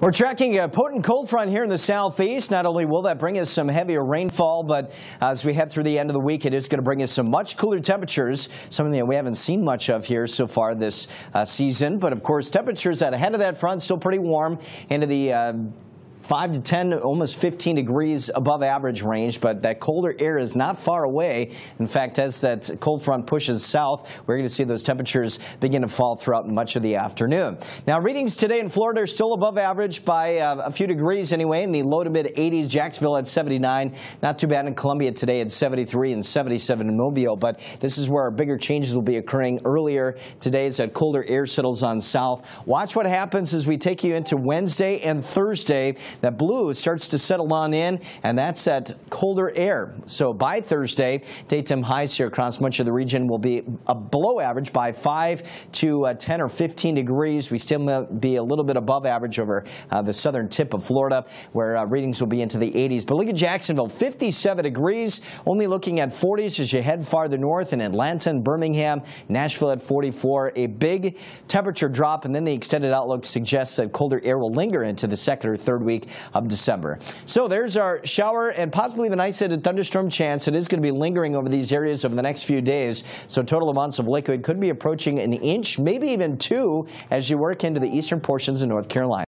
We're tracking a potent cold front here in the southeast. Not only will that bring us some heavier rainfall, but as we head through the end of the week, it is going to bring us some much cooler temperatures, something that we haven't seen much of here so far this season. But of course, temperatures out ahead of that front still pretty warm into the 5 to 10, almost 15 degrees above average range, but that colder air is not far away. In fact, as that cold front pushes south, we're going to see those temperatures begin to fall throughout much of the afternoon. Now, readings today in Florida are still above average by a few degrees anyway, in the low to mid 80s. Jacksonville at 79, not too bad in Columbia today at 73 and 77 in Mobile, but this is where our bigger changes will be occurring earlier today as that colder air settles on south. Watch what happens as we take you into Wednesday and Thursday. That blue starts to settle on in, and that's that colder air. So by Thursday, daytime highs here across much of the region will be below average by 5 to 10 or 15 degrees. We still may be a little bit above average over the southern tip of Florida, where readings will be into the 80s. But look at Jacksonville, 57 degrees, only looking at 40s as you head farther north in Atlanta and Birmingham, Nashville at 44, a big temperature drop, and then the extended outlook suggests that colder air will linger into the second or third week of December. So there's our shower and possibly even isolated thunderstorm chance. It is going to be lingering over these areas over the next few days. So total amounts of liquid could be approaching an inch, maybe even 2, as you work into the eastern portions of North Carolina.